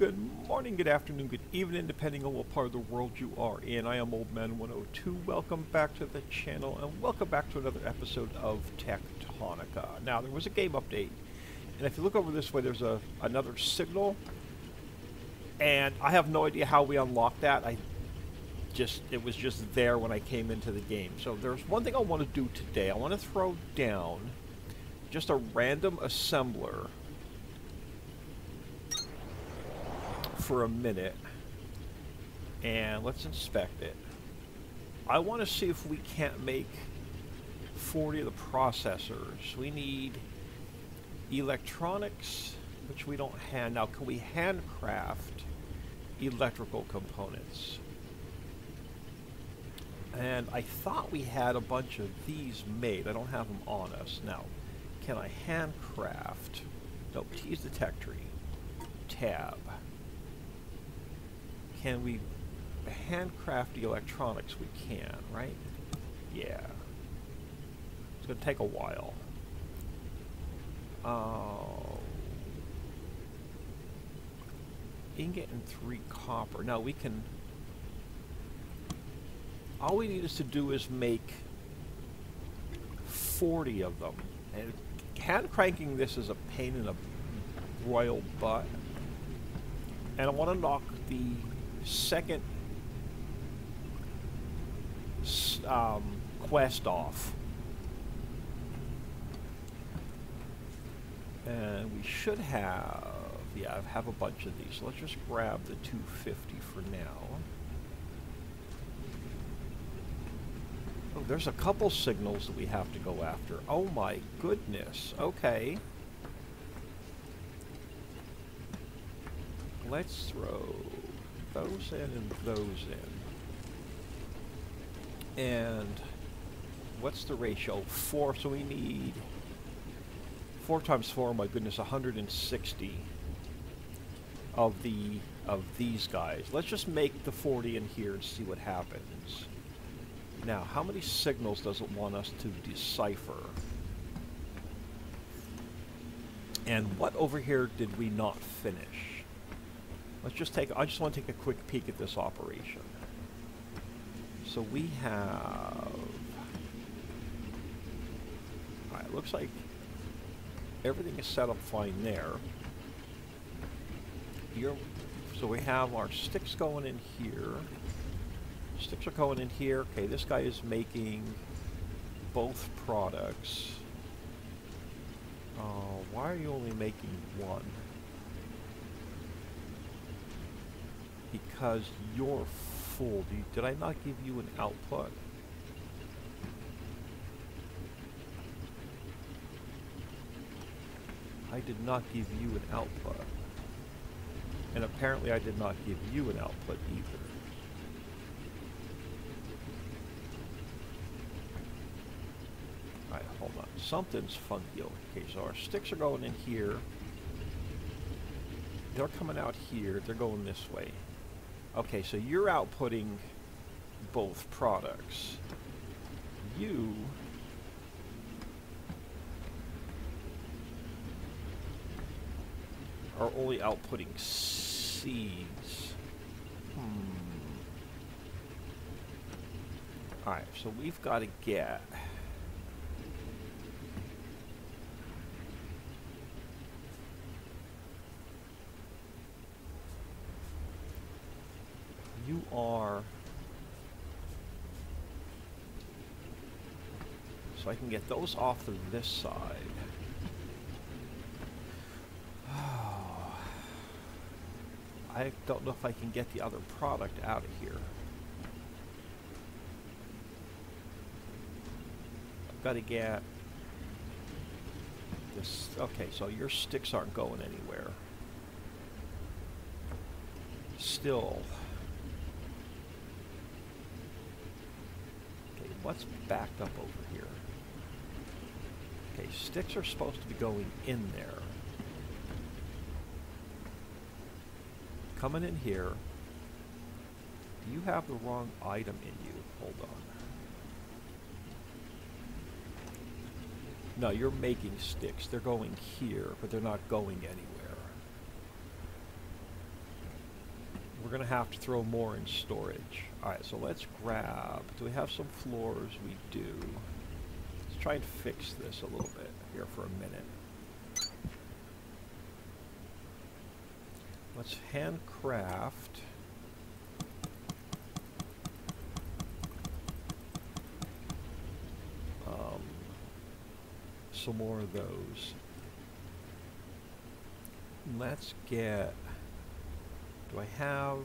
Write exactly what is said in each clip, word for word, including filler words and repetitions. Good morning, good afternoon, good evening, depending on what part of the world you are in. I am Old Man one oh two. Welcome back to the channel, and welcome back to another episode of Tectonica. Now, there was a game update, and if you look over this way, there's a another signal, and I have no idea how we unlocked that. I just it was just there when I came into the game. So there's one thing I want to do today. I want to throw down just a random assembler for a minute, and let's inspect it. I want to see if we can't make forty of the processors. We need electronics, which we don't hand. Now, can we handcraft electrical components? And I thought we had a bunch of these made. I don't have them on us. Now, can I handcraft? Nope, tease the tech tree. Tab. Can we handcraft the electronics? We can, right? Yeah. It's going to take a while. Uh, ingot and three copper. Now we can... All we need is to do is make forty of them. And hand cranking this is a pain in the royal butt. And I want to knock the second um, quest off, and we should have yeah I have a bunch of these, so let's just grab the two fifty for now. Oh, there's a couple signals that we have to go after. Oh my goodness. Okay, let's throw those in and those in. And what's the ratio? Four, so we need four times four, oh my goodness, one hundred sixty of the of these guys. Let's just make the forty in here and see what happens. Now, how many signals does it want us to decipher? And what over here did we not finish? Let's just take, I just want to take a quick peek at this operation. So we have, alright, looks like everything is set up fine there. Here, so we have our sticks going in here. Sticks are going in here. Okay, this guy is making both products. Uh, why are you only making one? Because you're full. Did I not give you an output? I did not give you an output. And apparently I did not give you an output either. Alright, hold on. Something's funky. Okay, so our sticks are going in here. They're coming out here. They're going this way. Okay, so you're outputting both products. You are only outputting seeds. Hmm. Alright, so we've got to get... You are, so I can get those off of this side. Oh. I don't know if I can get the other product out of here. I've got to get this. Okay, so your sticks aren't going anywhere. Still. What's backed up over here? Okay, sticks are supposed to be going in there. Coming in here. Do you have the wrong item in you? Hold on. No, you're making sticks. They're going here, but they're not going anywhere. we're going to have to throw more in storage. Alright, so let's grab... Do we have some floors? We do. Let's try and fix this a little bit here for a minute. Let's handcraft... Um, some more of those. Let's get... Do I have...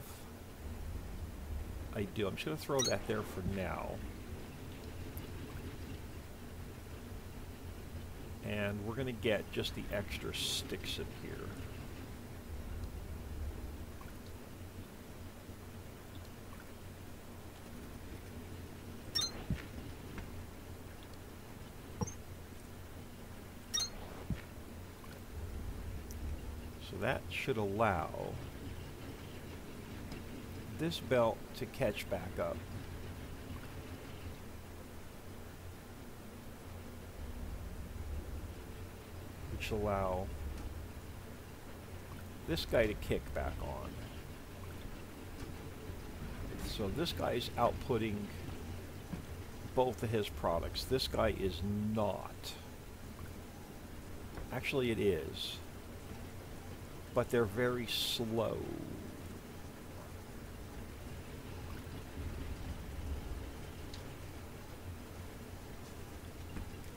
I do. I'm just going to throw that there for now. And we're going to get just the extra sticks in here. So that should allow this belt to catch back up. Which allow this guy to kick back on. So this guy is outputting both of his products. This guy is not. Actually it is. But they're very slow.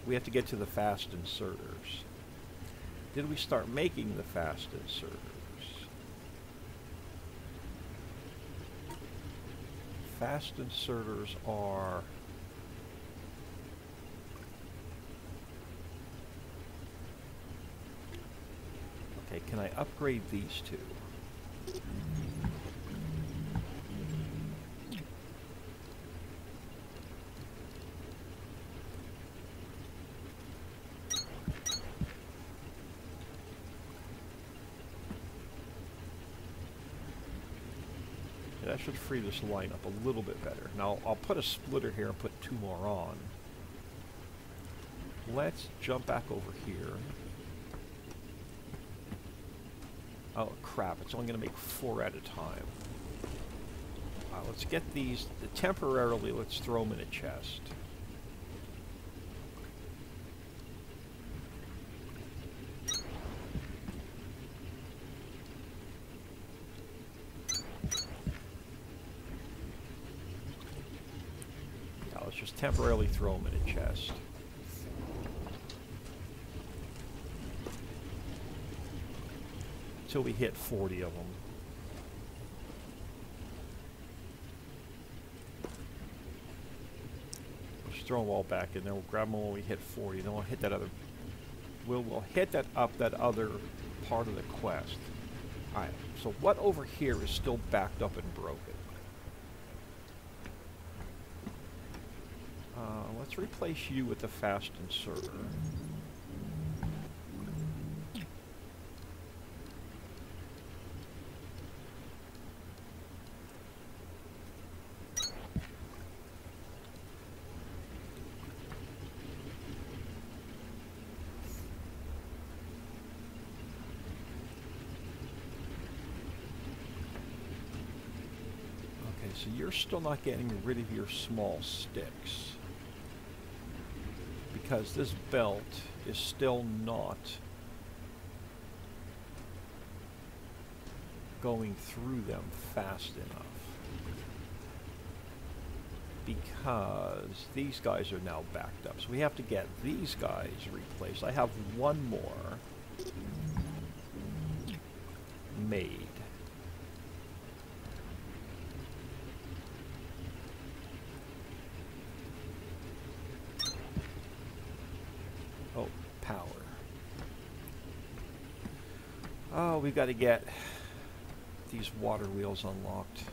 We have to get to the fast inserters. Did we start making the fast inserters? Fast inserters are... Okay, can I upgrade these two? That should free this line up a little bit better. Now, I'll put a splitter here and put two more on. Let's jump back over here. Oh, crap. It's only going to make four at a time. Uh, let's get these... Uh, temporarily, let's throw them in a chest. Just temporarily throw them in a chest. Until we hit forty of them. We'll just throw them all back in there. We'll grab them when we hit forty. Then we'll hit that other... We'll, we'll hit that up that other part of the quest. Alright, so what over here is still backed up and broken? Let's replace you with the fast inserter. Okay, so you're still not getting rid of your small sticks. Because this belt is still not going through them fast enough. Because these guys are now backed up. So we have to get these guys replaced. I have one more made. Oh, we've got to get these water wheels unlocked.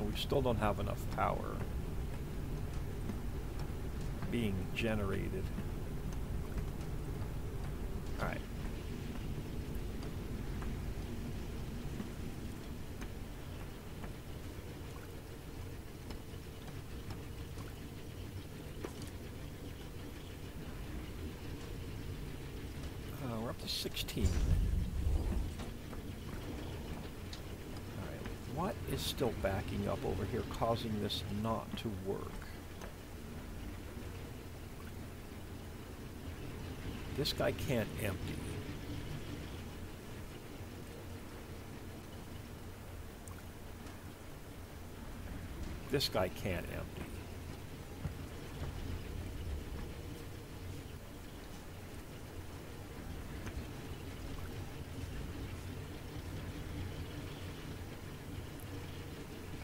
And we still don't have enough power being generated. All right. up to sixteen. All right, what is still backing up over here, causing this not to work? This guy can't empty. This guy can't empty.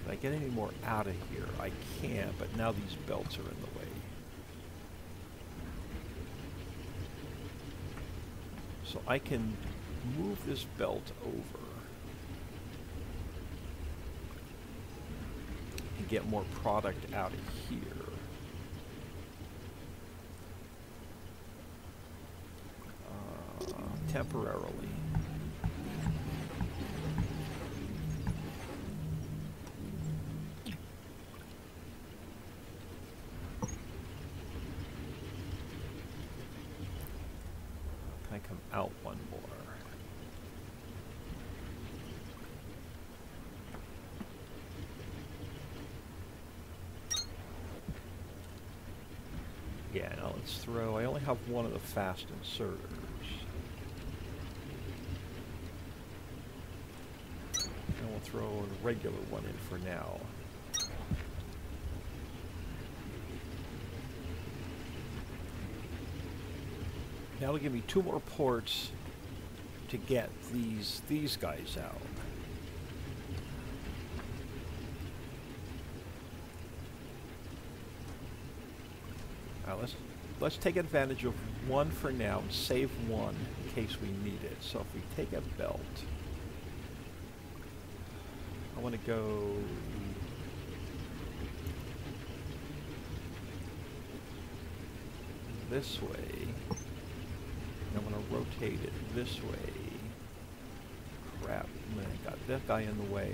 Can I get any more out of here? I can, but now these belts are in the way. So I can move this belt over and get more product out of here. Uh, temporarily. Out one more. Yeah, now let's throw. I only have one of the fast inserters. And we'll throw a regular one in for now. That'll give me two more ports to get these these guys out. Now let's let's take advantage of one for now and save one in case we need it. So if we take a belt, I want to go. This way. I'm going to rotate it this way. Crap, man, I got that guy in the way.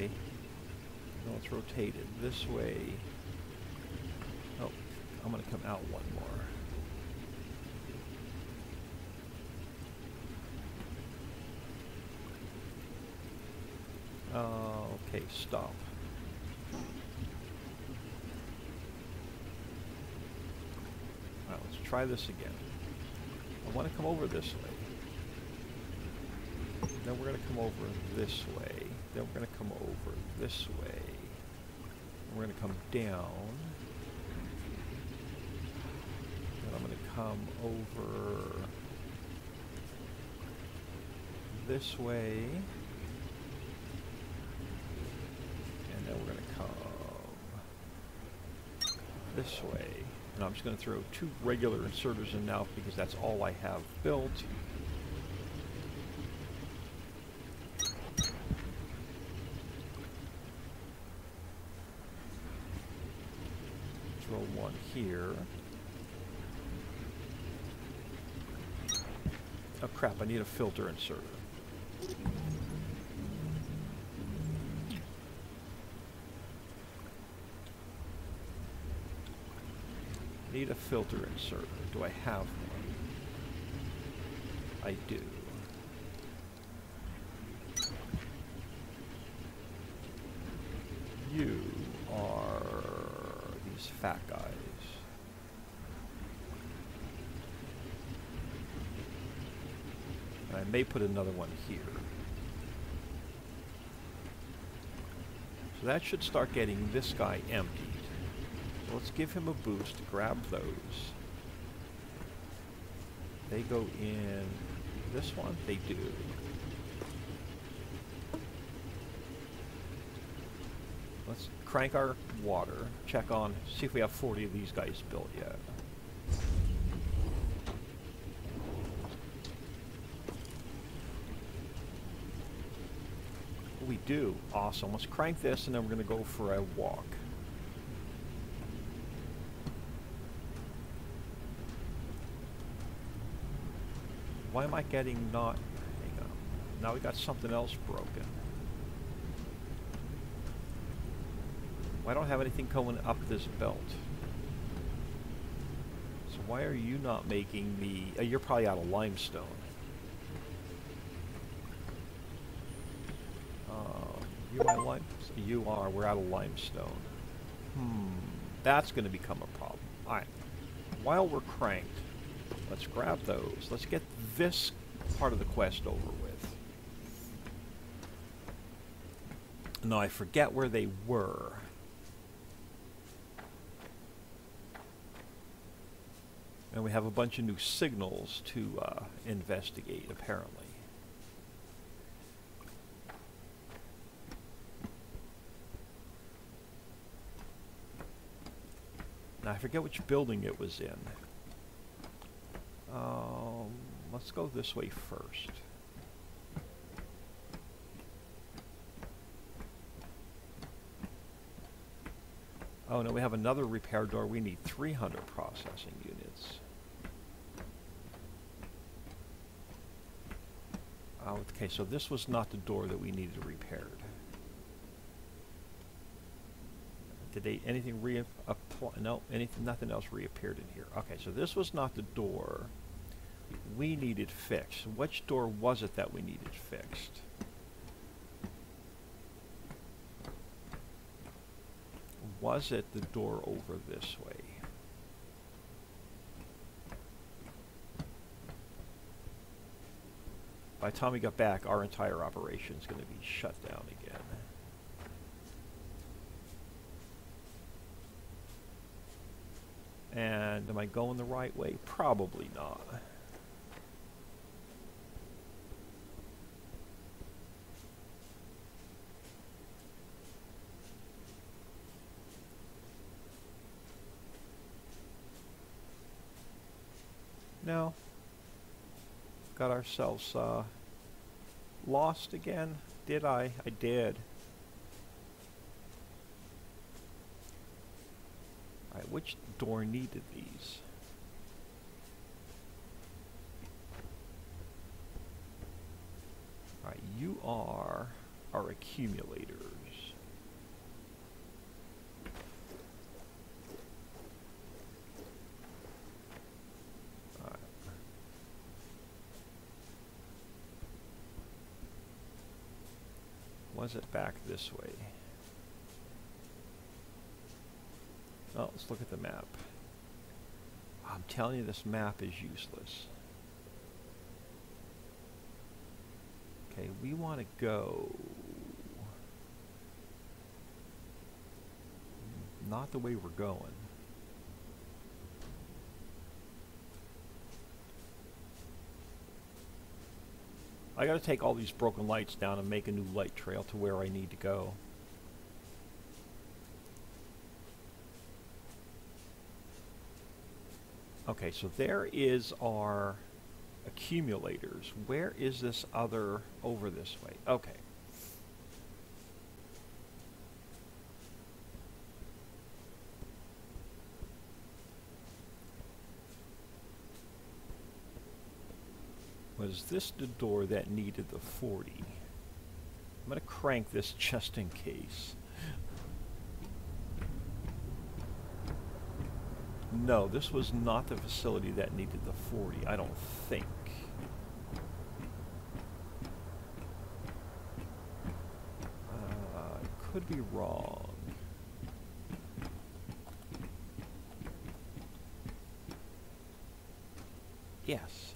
Now let's rotate it this way. Oh, I'm going to come out one more. Uh, okay, stop. All right, let's try this again. I want to come over this way. Then we're going to come over this way. Then we're going to come over this way. We're going to come down. Then I'm going to come over this way. And then we're going to come this way. And I'm just going to throw two regular inserters in now because that's all I have built. Throw one here. Oh crap, I need a filter inserter. Need a filter inserter. Do I have one? I do. You are these fat guys. And I may put another one here. So that should start getting this guy empty. Let's give him a boost, grab those. They go in this one? They do. Let's crank our water, check on, see if we have forty of these guys built yet. We do. Awesome. Let's crank this and then we're going to go for a walk. Why am I getting not... Hang on. Now we got something else broken. Well, I don't have anything going up this belt. So why are you not making the... Uh, you're probably out of limestone. You are, lime you are. We're out of limestone. Hmm. That's going to become a problem. All right. While we're cranked, let's grab those. Let's get this part of the quest over with. No, I forget where they were. And we have a bunch of new signals to uh, investigate, apparently. I forget which building it was in. Um, let's go this way first. Oh no, we have another repair door. We need three hundred processing units. Oh, okay, so this was not the door that we needed repaired. Did they anything re apply? No, anything, nothing else reappeared in here. Okay, so this was not the door we needed fixed. Which door was it that we needed fixed? Was it the door over this way? By the time we got back, our entire operation is going to be shut down again. And am I going the right way? Probably not. No. Got ourselves uh, lost again. Did I? I did. Which door needed these? All right, you are our accumulators. All right. Was it back this way? Oh, let's look at the map. I'm telling you, this map is useless. Okay, we want to go... not the way we're going. I gotta take all these broken lights down and make a new light trail to where I need to go. Okay, so there is our accumulators. Where is this other over this way? Okay. Was this the door that needed the forty? I'm going to crank this just in case. No, this was not the facility that needed the forty, I don't think. Uh, could be wrong. Yes.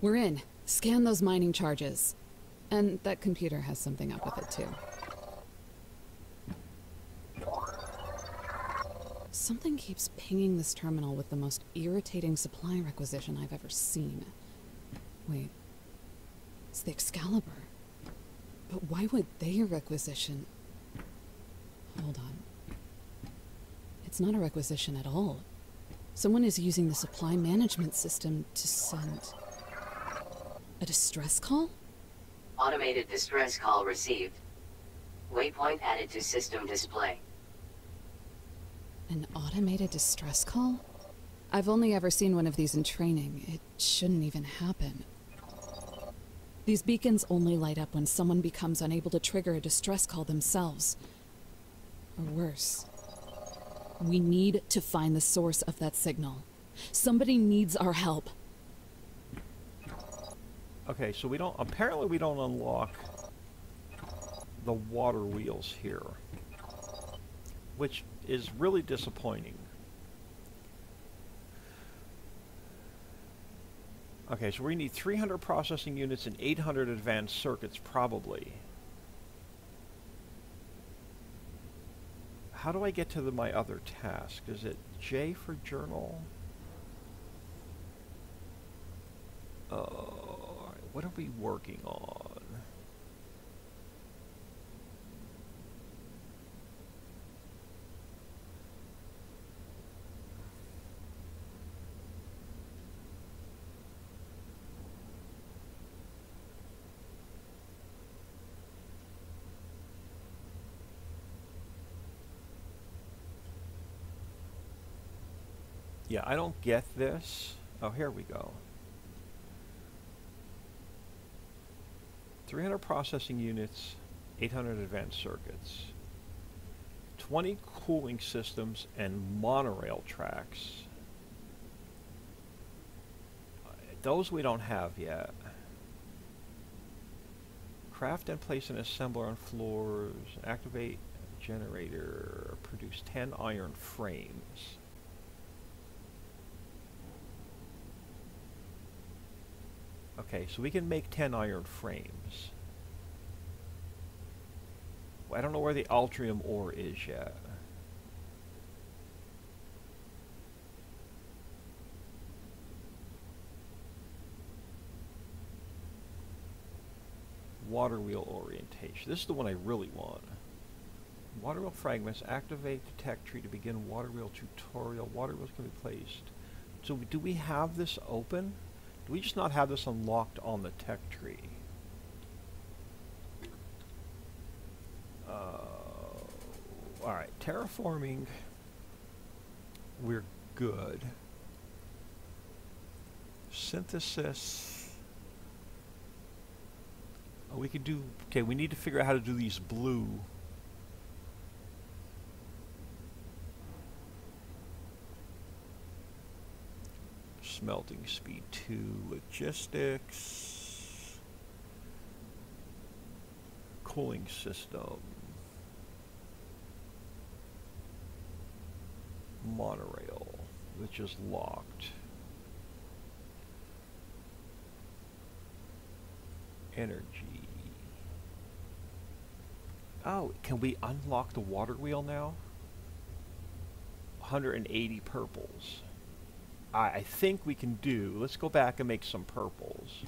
We're in. Scan those mining charges. And that computer has something up with it, too. Something keeps pinging this terminal with the most irritating supply requisition I've ever seen. Wait. It's the Excalibur. But why would they requisition... Hold on. It's not a requisition at all. Someone is using the supply management system to send... a distress call? Automated distress call received. Waypoint added to system display. An automated distress call? I've only ever seen one of these in training. It shouldn't even happen. These beacons only light up when someone becomes unable to trigger a distress call themselves. Or worse. We need to find the source of that signal. Somebody needs our help. Okay, so we don't... Apparently we don't unlock the water wheels here, which is really disappointing. Okay, so we need three hundred processing units and eight hundred advanced circuits, probably. How do I get to the, my other task? Is it J for journal? Oh, uh, what are we working on? Yeah, I don't get this. Oh, here we go. three hundred processing units, eight hundred advanced circuits, twenty cooling systems, and monorail tracks. Those we don't have yet. Craft and place an assembler on floors. Activate generator. Produce ten iron frames. Okay, so we can make ten iron frames. Well, I don't know where the Altrium ore is yet. Water wheel orientation. This is the one I really want. Water wheel fragments. Activate the tech tree to begin water wheel tutorial. Water wheels can be placed. So do we have this open? We just not have this unlocked on the tech tree. Uh, Alright, terraforming, we're good. Synthesis, oh, we could do, okay, we need to figure out how to do these blue. Melting speed two, logistics, cooling system, monorail, which is locked, energy. Oh, can we unlock the water wheel now? one hundred eighty purples. I think we can do. Let's go back and make some purples.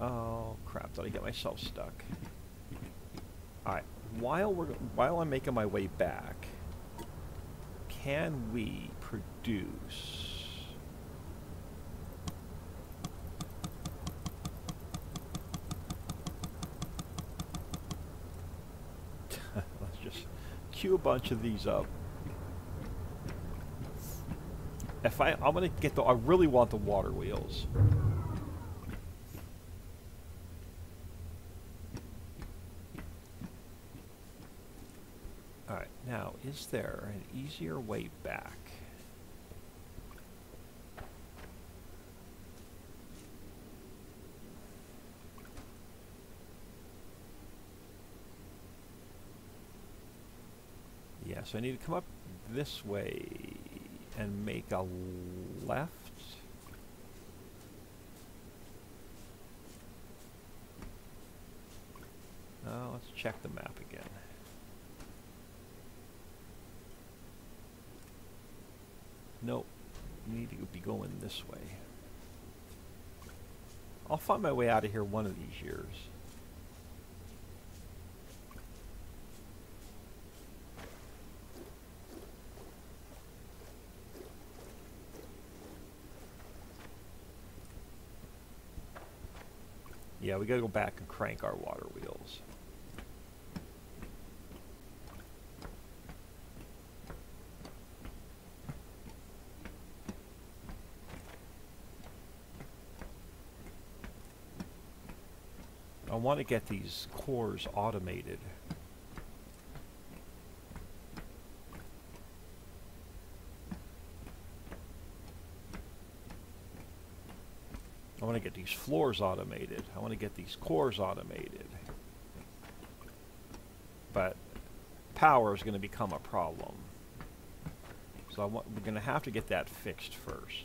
Oh crap! Did I get myself stuck? All right. While we're while I'm making my way back, can we produce? Let's just queue a bunch of these up. If I, I'm gonna get the, I really want the water wheels. Alright, now, is there an easier way back? Yeah, so I need to come up this way and make a left. Uh, let's check the map again. Nope, we need to be going this way. I'll find my way out of here one of these years. Yeah, we gotta go back and crank our water wheels. I want to get these cores automated. I want to get these floors automated. I want to get these cores automated. But power is going to become a problem. So I want, we're going to have to get that fixed first.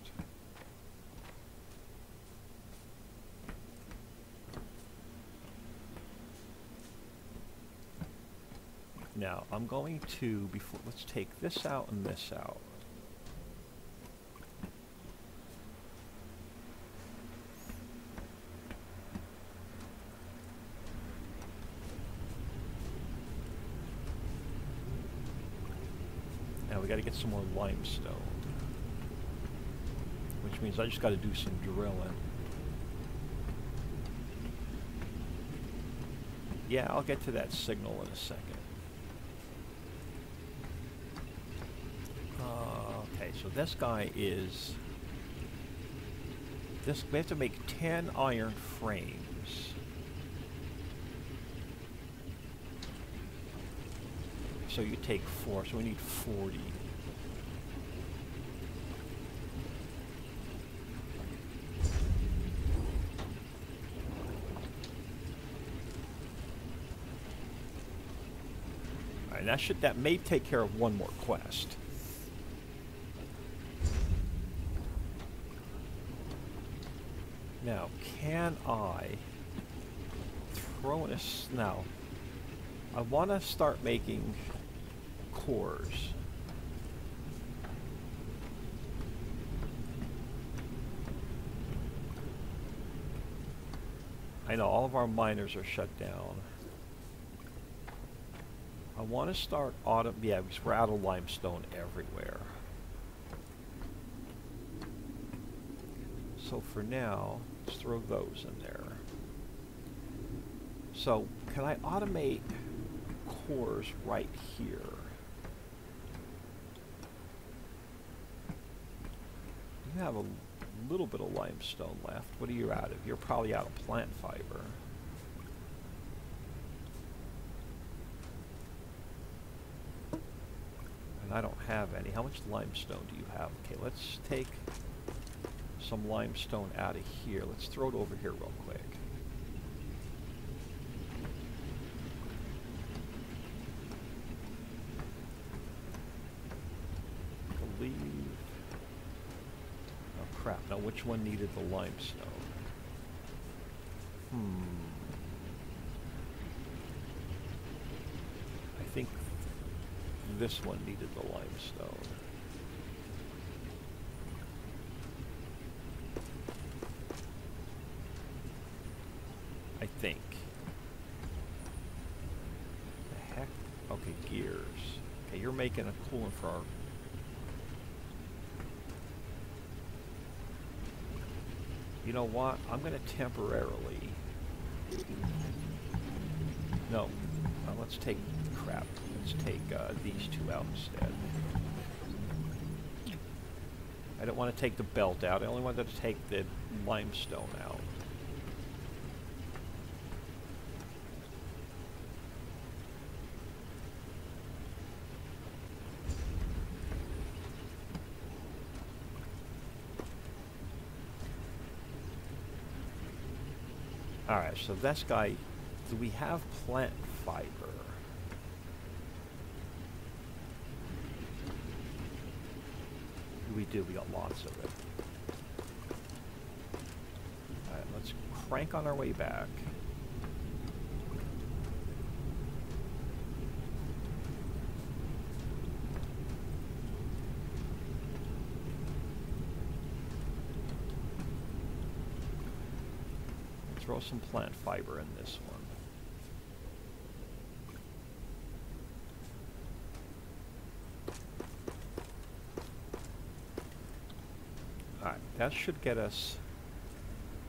Now, I'm going to, before, let's take this out and this out. Now we got to get some more limestone, which means I just got to do some drilling. Yeah, I'll get to that signal in a second. So this guy is, this, we have to make ten iron frames. So you take four, so we need forty. All right, that should, that may take care of one more quest. Now, can I throw in a... Now, I want to start making cores. I know, all of our miners are shut down. I want to start... Auto yeah, because we're out of limestone everywhere. So for now... throw those in there. So can I automate cores right here? You have a little bit of limestone left. What are you out of? You're probably out of plant fiber. And I don't have any. How much limestone do you have? Okay, let's take some limestone out of here. Let's throw it over here real quick. I believe. Oh crap. Now which one needed the limestone? Hmm. I think this one needed the limestone. Think. The heck? Okay, gears. Okay, you're making a coolant for our... You know what? I'm going to temporarily... No. Uh, let's take... Crap. Let's take uh, these two out instead. I don't want to take the belt out. I only wanted to take the limestone out. Alright, so this guy, do we have plant fiber? We do, we got lots of it. Alright, let's crank on our way back. Throw some plant fiber in this one. All right, that should get us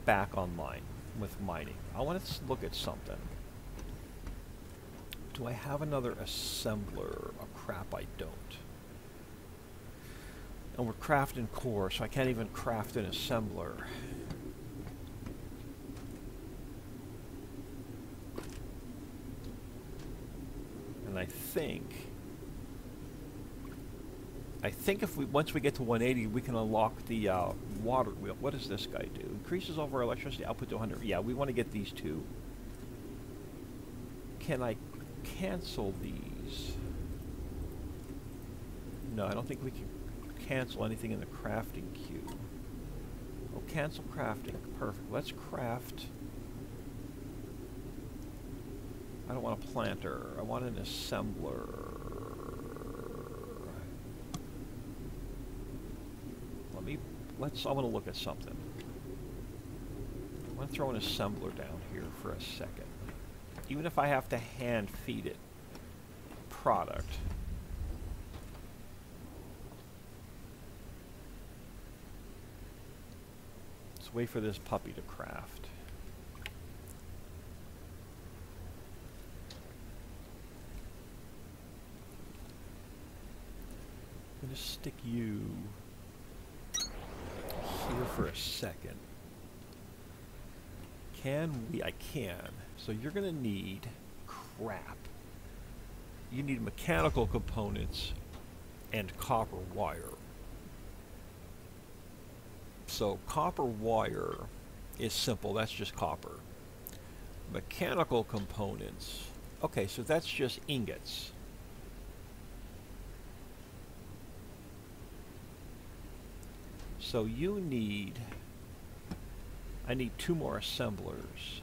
back online with mining. I want to look at something. Do I have another assembler? Oh crap, I don't. And we're crafting core, so I can't even craft an assembler. I think I think if we once we get to one eighty, we can unlock the uh, water wheel. What does this guy do? Increases all of our electricity output to one hundred. Yeah, we want to get these two. Can I cancel these? No, I don't think we can cancel anything in the crafting queue. Oh, cancel crafting. Perfect. Let's craft. I don't want a planter. I want an assembler. Let me, let's, I want to look at something. I want to throw an assembler down here for a second. Even if I have to hand feed it product. Let's wait for this puppy to craft. I'm going to stick you here for a second. Can we? I can. So you're going to need crap. You need mechanical components and copper wire. So copper wire is simple. That's just copper. Mechanical components. Okay, so that's just ingots. So you need, I need two more assemblers.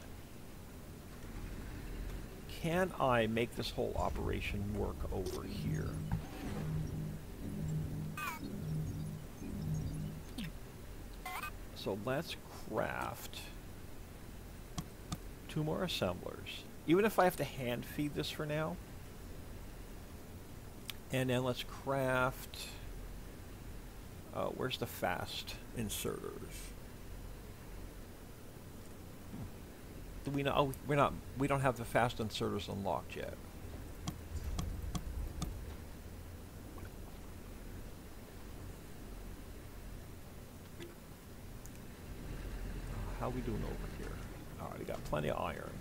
Can I make this whole operation work over here? So let's craft two more assemblers. Even if I have to hand feed this for now. And then let's craft, Uh, where's the fast inserters? Do we know? Oh, we're not. We don't have the fast inserters unlocked yet. How are we doing over here? All right, we got plenty of iron.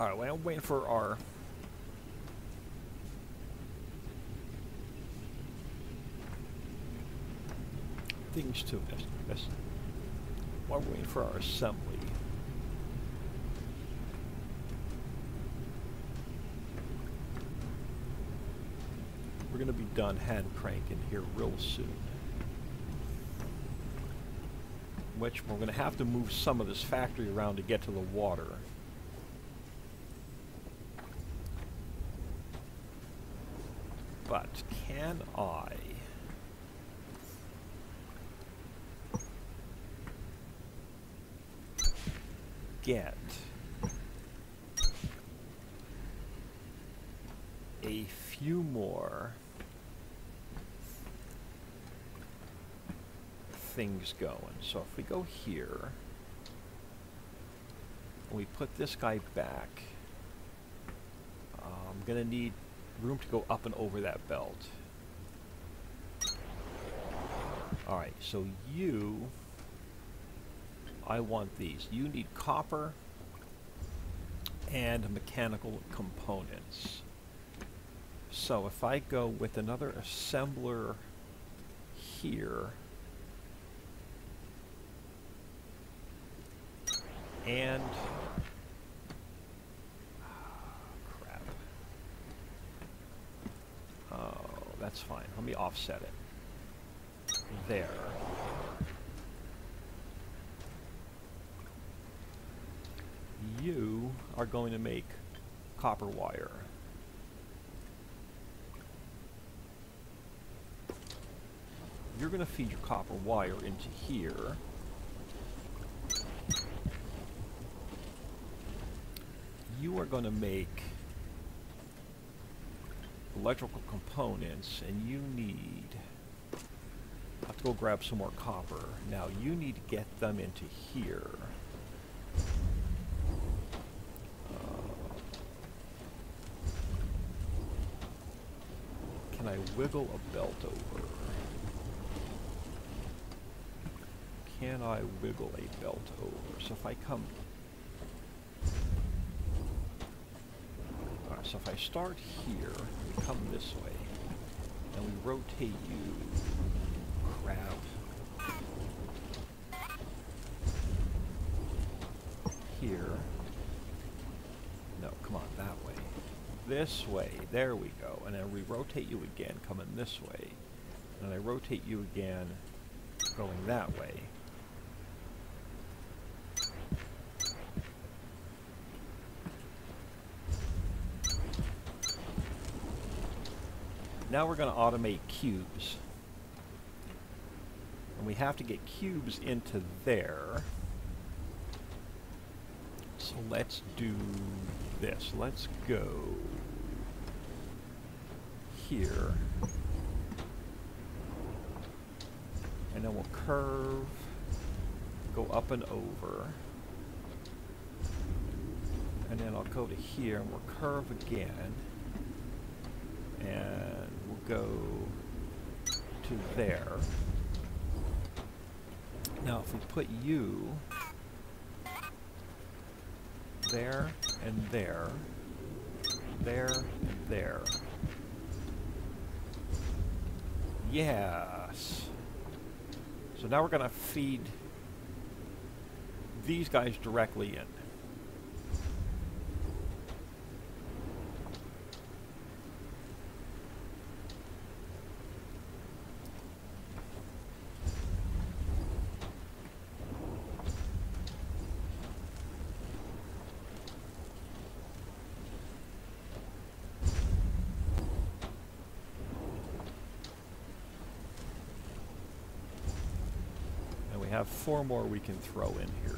All right, well, I'm waiting for our. Things to us while we're waiting for our assembly. We're going to be done hand cranking here real soon. Which we're going to have to move some of this factory around to get to the water. But can I? Get a few more things going. So if we go here and we put this guy back, uh, I'm gonna need room to go up and over that belt. All right, so you, I want these. You need copper and mechanical components. So if I go with another assembler here and oh, crap. Oh, that's fine. Let me offset it. There. You are going to make copper wire. You're going to feed your copper wire into here. You are going to make electrical components, and you need, I have to go grab some more copper. Now you need to get them into here. I wiggle a belt over? Can I wiggle a belt over? So if I come... Alright, so if I start here, we come this way. and rotate you, crap. Here. No, come on, that way. This way, there we go. And then we rotate you again, coming this way. And I rotate you again, going that way. Now we're going to automate cubes. And we have to get cubes into there. So let's do this. Let's go here. And then we'll curve, go up and over. And then I'll go to here and we'll curve again. And go to there. Now if we put you there and there, there and there. Yes! So now we're going to feed these guys directly in. Have four more we can throw in here.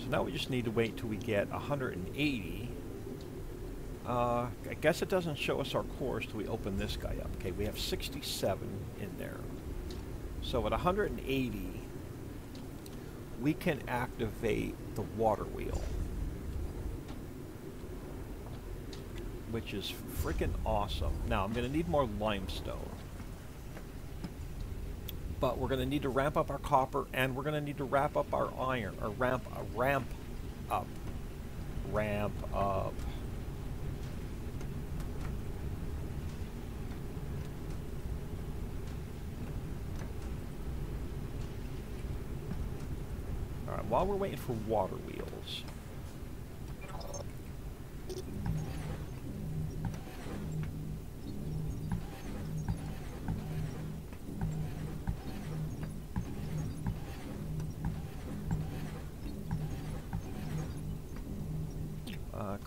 So now we just need to wait till we get one hundred eighty. Uh, I guess it doesn't show us our cores till we open this guy up. Okay, we have sixty-seven in there. So at one hundred eighty, we can activate the water wheel, which is freaking awesome. Now, I'm going to need more limestone. But we're going to need to ramp up our copper, and we're going to need to wrap up our iron, or ramp, uh, ramp up. Ramp up. All right, while we're waiting for water wheels,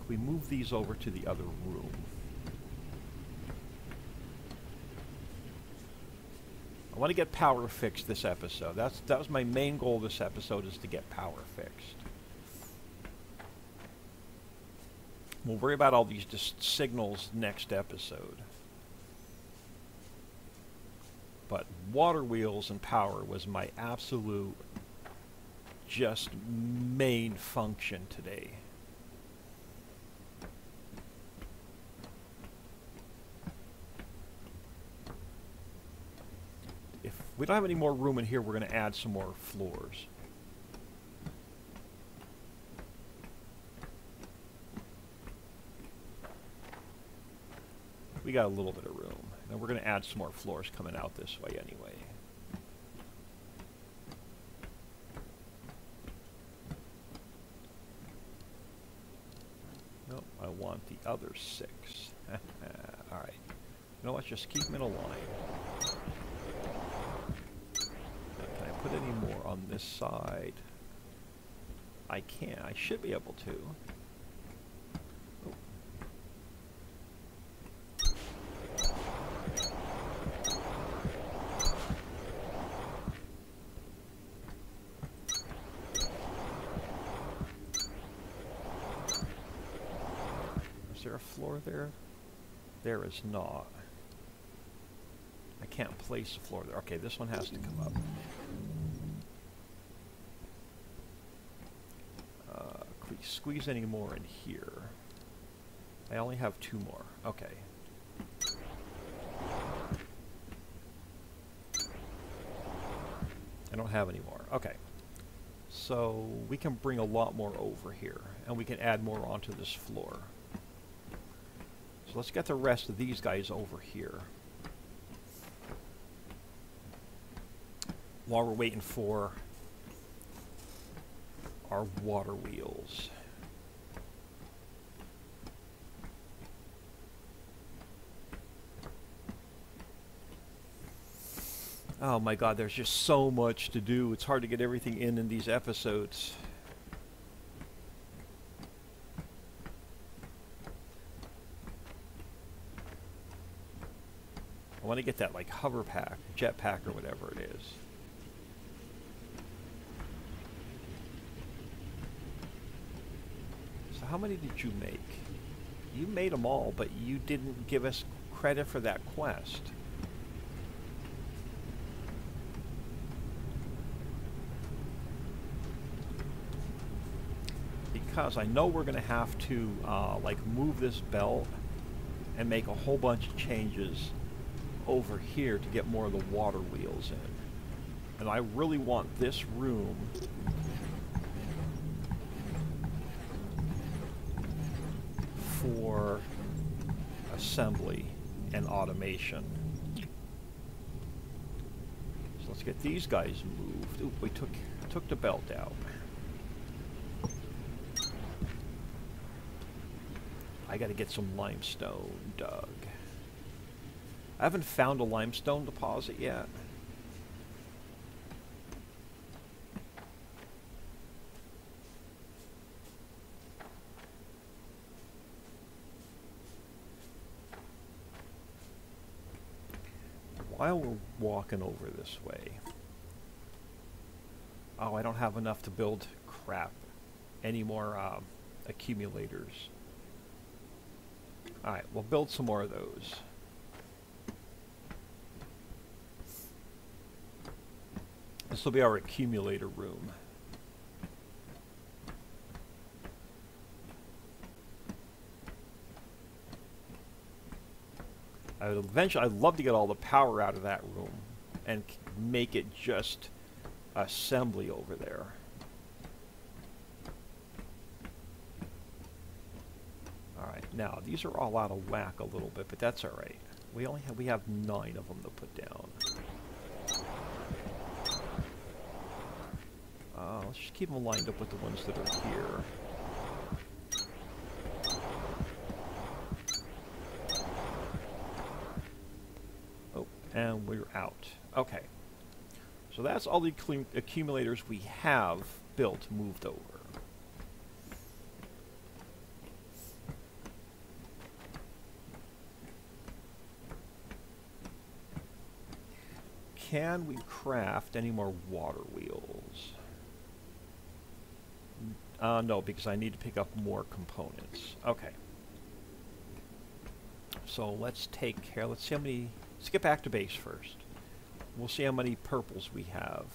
we move these over to the other room. I want to get power fixed this episode. That's that was my main goal this episode, is to get power fixed. We'll worry about all these just signals next episode. But water wheels and power was my absolute just main function today. We don't have any more room in here. We're going to add some more floors. We got a little bit of room. And we're going to add some more floors coming out this way anyway. Nope, I want the other six. Alright. No, let's just keep them in a line. Put any more on this side? I can. I should be able to. Oh. Is there a floor there? There is not. I can't place the floor there. Okay, this one has to come up. Squeeze any more in here. I only have two more. Okay. I don't have any more. Okay. So we can bring a lot more over here, and we can add more onto this floor. So let's get the rest of these guys over here. While we're waiting for our water wheels. Oh my god, there's just so much to do. It's hard to get everything in in these episodes. I want to get that like hover pack, jet pack or whatever it is. So how many did you make? You made them all, but you didn't give us credit for that quest. Because I know we're going to have to uh, like move this belt and make a whole bunch of changes over here to get more of the water wheels in. And I really want this room for assembly and automation. So let's get these guys moved. Ooh, we took, took the belt out. I gotta get some limestone dug. I haven't found a limestone deposit yet. While we're walking over this way... Oh, I don't have enough to build crap. Any more um, accumulators. Alright, we'll build some more of those. This will be our accumulator room. I would eventually, I'd love to get all the power out of that room and make it just assembly over there. Now, these are all out of whack a little bit, but that's all right. We only have, we have nine of them to put down. Uh, let's just keep them lined up with the ones that are here. Oh, and we're out. Okay. So that's all the accumulators we have built moved over. Can we craft any more water wheels? Uh, no, because I need to pick up more components. Okay. So let's take care. Let's see how many... Let's get back to base first. We'll see how many purples we have.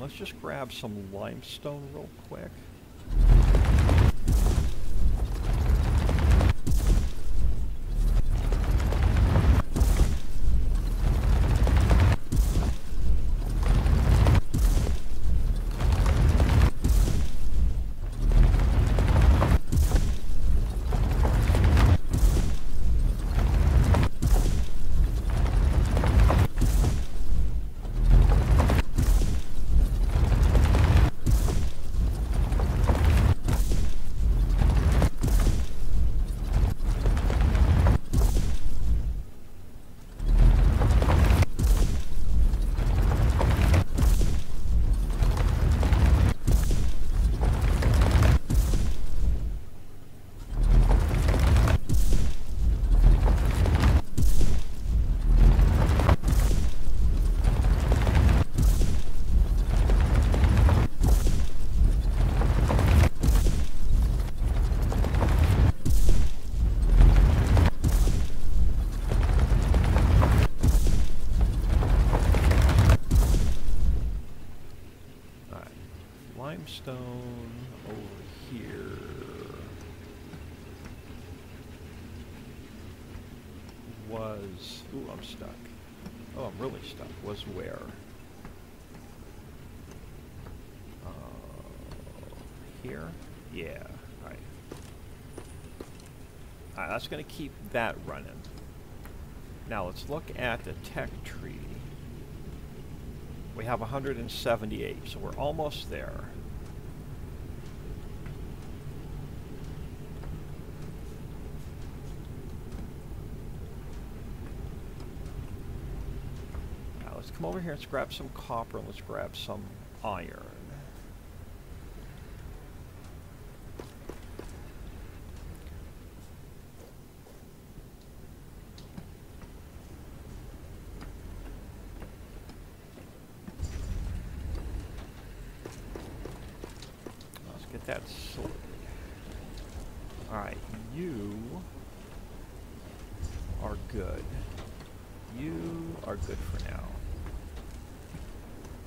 Let's just grab some limestone real quick. stone over here was, ooh, I'm stuck. Oh, I'm really stuck. Was where? Uh, here? Yeah, right. Alright, that's going to keep that running. Now let's look at the tech tree. We have one hundred seventy-eight, so we're almost there. Now let's come over here and let's grab some copper and let's grab some iron.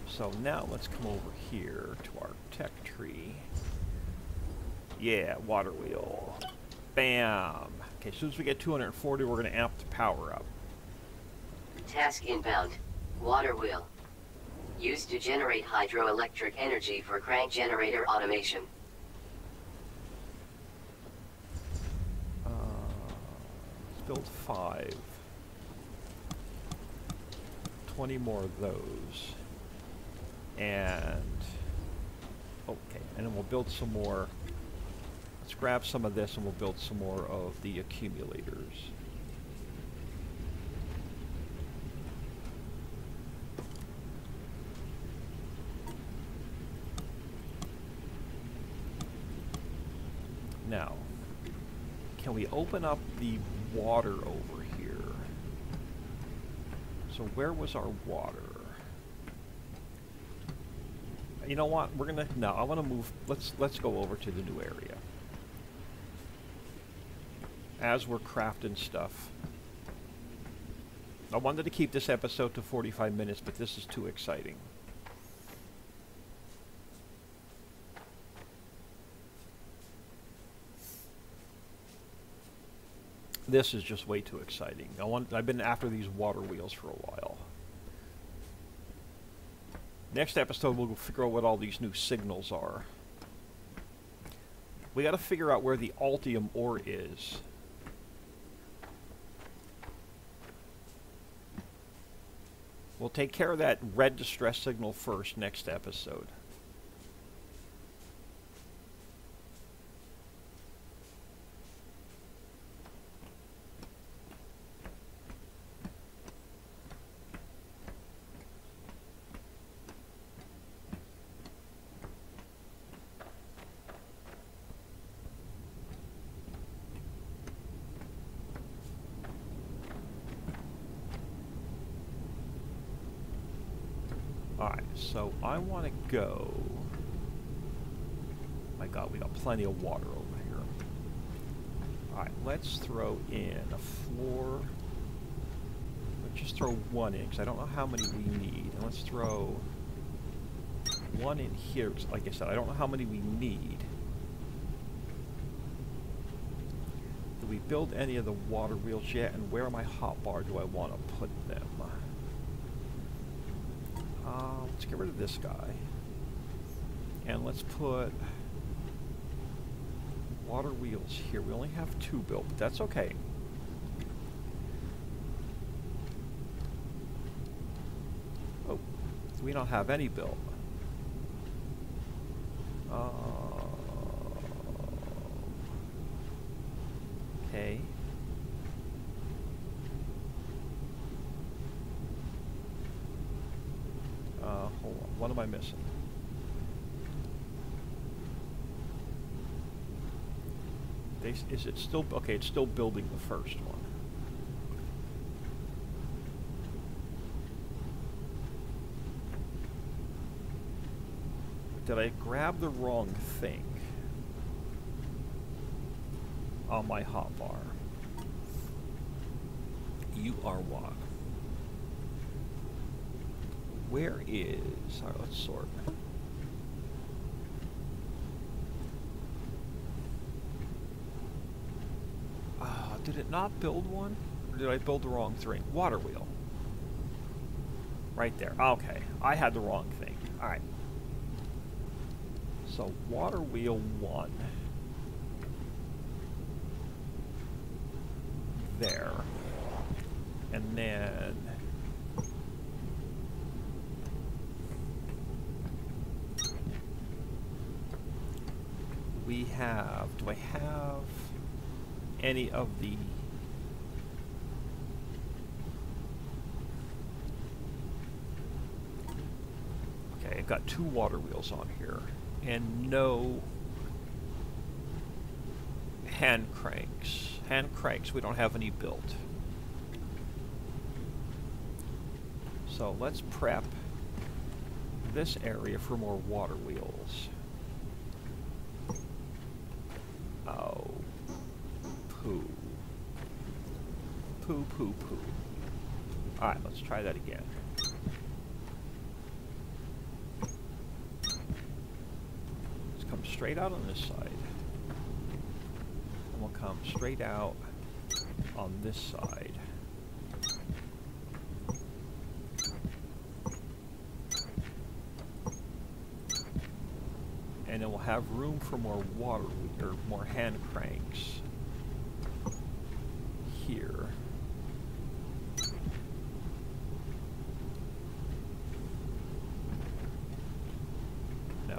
So now let's come over here to our tech tree. Yeah, water wheel. Bam! Okay, as soon as we get two hundred forty, we're going to amp the power up. Task inbound. Water wheel. Used to generate hydroelectric energy for crank generator automation. Uh, let's build five. twenty more of those. And okay, and then we'll build some more. Let's grab some of this and we'll build some more of the accumulators. Now, can we open up the water over here? So where was our water? You know what? We're gonna no. I want to move. Let's let's go over to the new area. As we're crafting stuff, I wanted to keep this episode to forty-five minutes, but this is too exciting. This is just way too exciting. I want. I've been after these water wheels for a while. Next episode, we'll figure out what all these new signals are. We got to figure out where the Altrium ore is. We'll take care of that red distress signal first next episode. So I want to go, my god, we got plenty of water over here. Alright, let's throw in a floor. Let's just throw one in, because I don't know how many we need. And let's throw one in here, because like I said, I don't know how many we need. Do we build any of the water wheels yet? And where in my hotbar do I want to put them? Uh, let's get rid of this guy, and let's put water wheels here. We only have two built, but that's okay. Oh, we don't have any built. Uh, okay. What am I missing? They, is it still... Okay, it's still building the first one. Did I grab the wrong thing on my hotbar? You are what? Where is... Alright, let's sort. Did it not build one? Or did I build the wrong thing? Water wheel. Right there. Okay. I had the wrong thing. Alright. So, water wheel one. There. And then... we have... do I have any of the... okay, I've got two water wheels on here. And no hand cranks. Hand cranks, we don't have any built. So let's prep this area for more water wheels. Oh, poo. Poo, poo, poo. All right, let's try that again. Straight out on this side, and we'll come straight out on this side. And then we'll have room for more water, or more hand cranks here.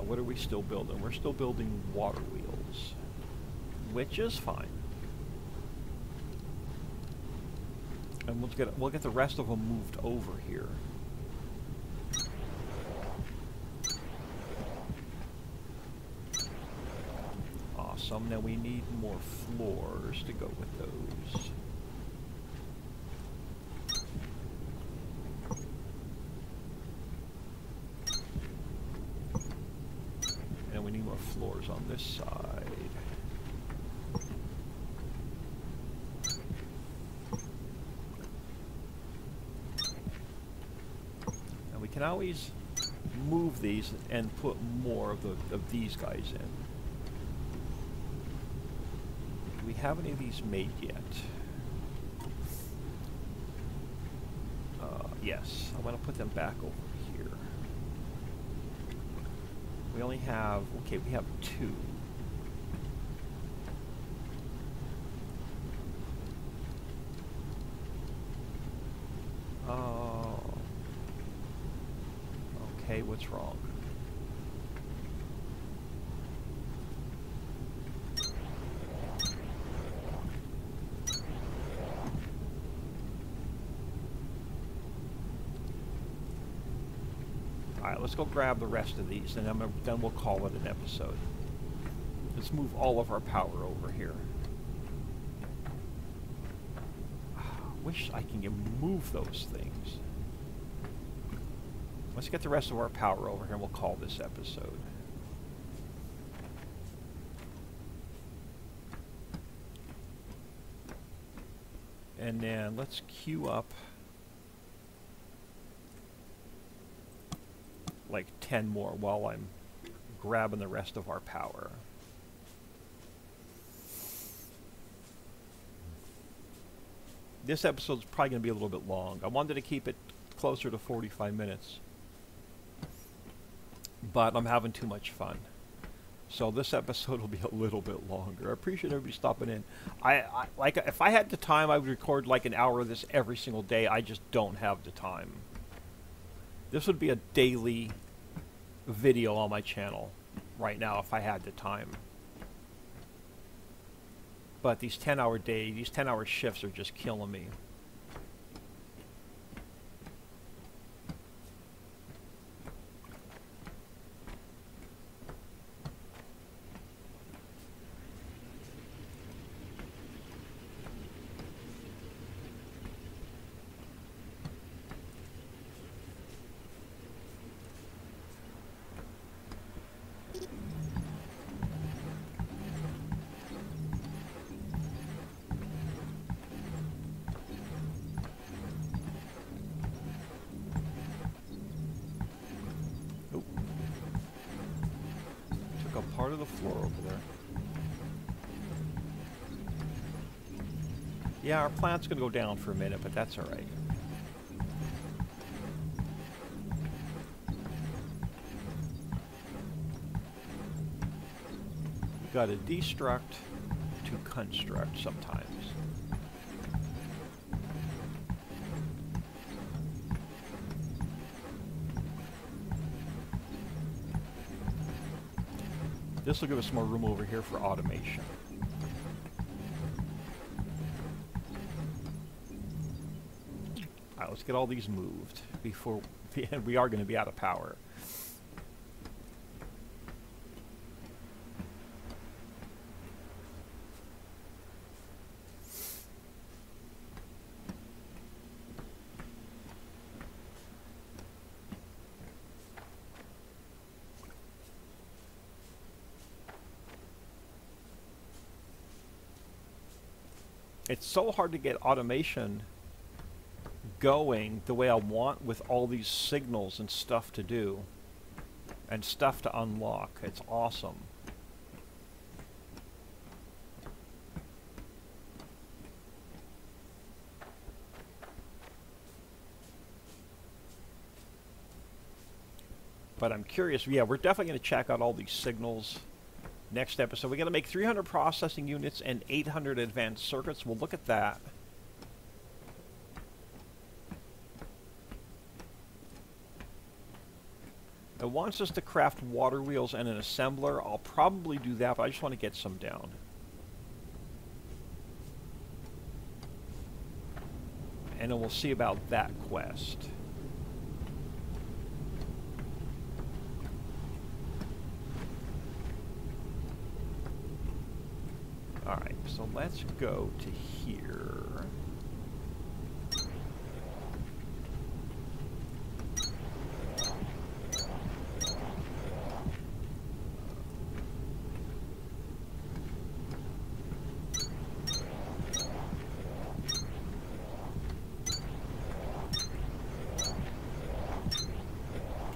What are we still building? We're still building water wheels, which is fine. And we'll get we'll get the rest of them moved over here. Awesome. Now we need more floors to go with those. Floors on this side. And we can always move these and put more of, the, of these guys in. Do we have any of these made yet? Uh, yes, I want to put them back over. We only have, okay, we have two. Oh. Okay, what's wrong? Let's go grab the rest of these, and then, then we'll call it an episode. Let's move all of our power over here. I wish I can move those things. Let's get the rest of our power over here, and we'll call this episode. And then let's queue up like ten more while I'm grabbing the rest of our power. This episode's probably going to be a little bit long. I wanted to keep it closer to forty-five minutes, but I'm having too much fun. So this episode will be a little bit longer. I appreciate everybody stopping in. I, I like if I had the time, I would record like an hour of this every single day. I just don't have the time. This would be a daily video on my channel right now if I had the time. But these ten-hour days, these ten-hour shifts are just killing me. Part of the floor over there. Yeah, our plant's going to go down for a minute, but that's all right. You've got to destruct to construct sometimes. This will give us more room over here for automation. All right, let's get all these moved before the end. We are going to be out of power. It's so hard to get automation going the way I want with all these signals and stuff to do and stuff to unlock. It's awesome. But I'm curious. Yeah, we're definitely going to check out all these signals. Next episode, we got to make three hundred processing units and eight hundred advanced circuits. We'll look at that. It wants us to craft water wheels and an assembler. I'll probably do that, but I just want to get some down. And then we'll see about that quest. Alright, so let's go to here.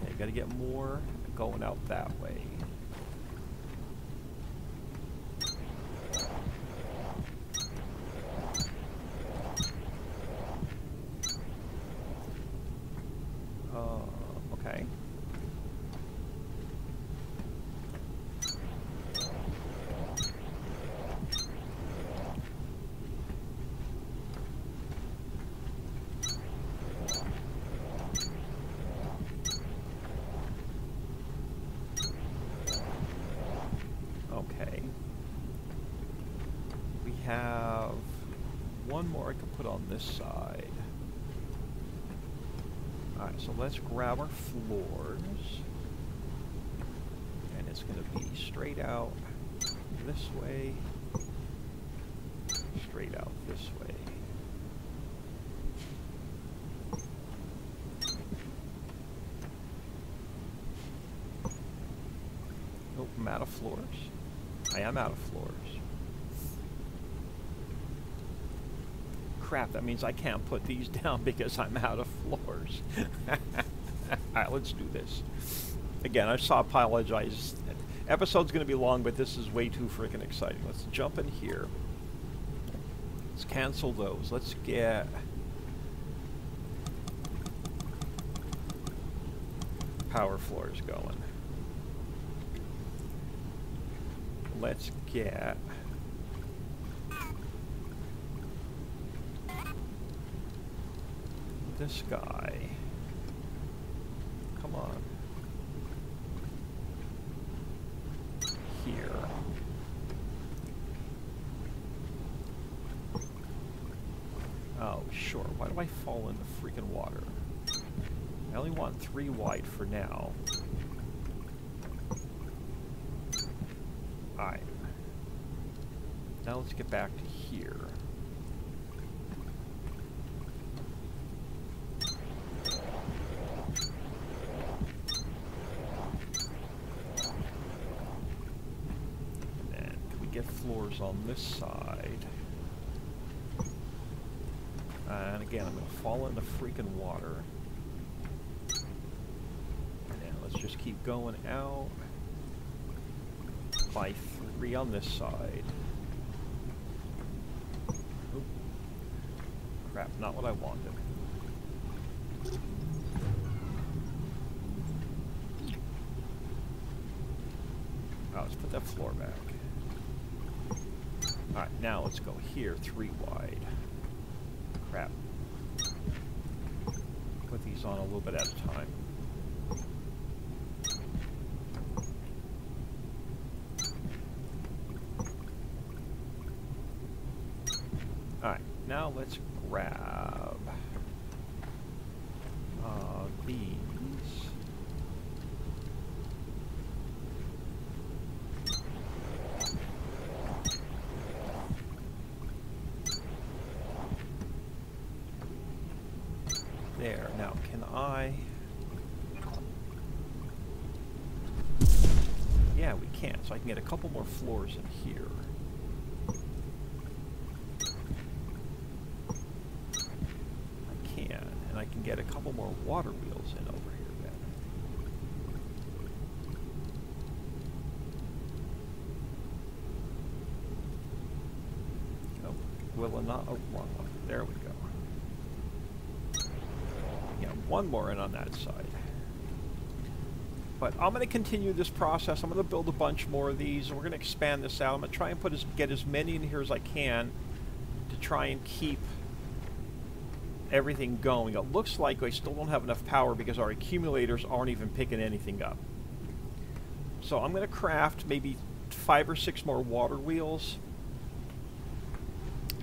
Okay, gotta get more going out that way. Side. Alright, so let's grab our floors. And it's going to be straight out this way, straight out this way. Nope, I'm out of floors. I am out of floors. Crap, that means I can't put these down because I'm out of floors. Alright, let's do this. Again, I just apologize. Episode's going to be long, but this is way too freaking exciting. Let's jump in here. Let's cancel those. Let's get... power floors going. Let's get... this guy. Come on. Here. Oh, sure. Why do I fall in the freaking water? I only want three wide for now. Alright. Now let's get back to here. On this side. And again, I'm going to fall into freaking water. And let's just keep going out by three on this side. Oop. crap, not what I wanted. Oh, let's put that floor back. Alright, now let's go here, three wide. Crap. Put these on a little bit at a time. Alright, now let's grab uh, these. So I can get a couple more floors in here. I can, and I can get a couple more water wheels in over here then. Oh, will it not? Oh, one more. There we go. Yeah, one more in on that side. But I'm going to continue this process. I'm going to build a bunch more of these. We're going to expand this out. I'm going to try and put as, get as many in here as I can to try and keep everything going. It looks like I still don't have enough power because our accumulators aren't even picking anything up. So I'm going to craft maybe five or six more water wheels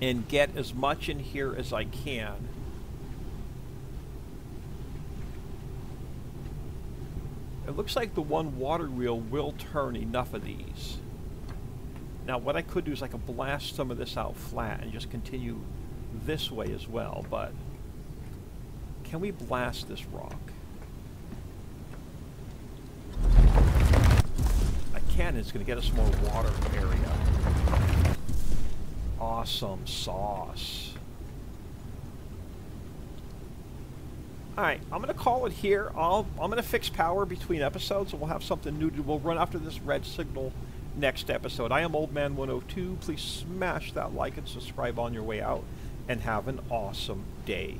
and get as much in here as I can. It looks like the one water wheel will turn enough of these. Now what I could do is I could blast some of this out flat and just continue this way as well, but can we blast this rock? I can, it's going to get us more water area. Awesome sauce. Alright, I'm going to call it here. I'll, I'm going to fix power between episodes, and we'll have something new to do. We'll run after this red signal next episode. I am Old Man one oh two. Please smash that like and subscribe on your way out, and have an awesome day.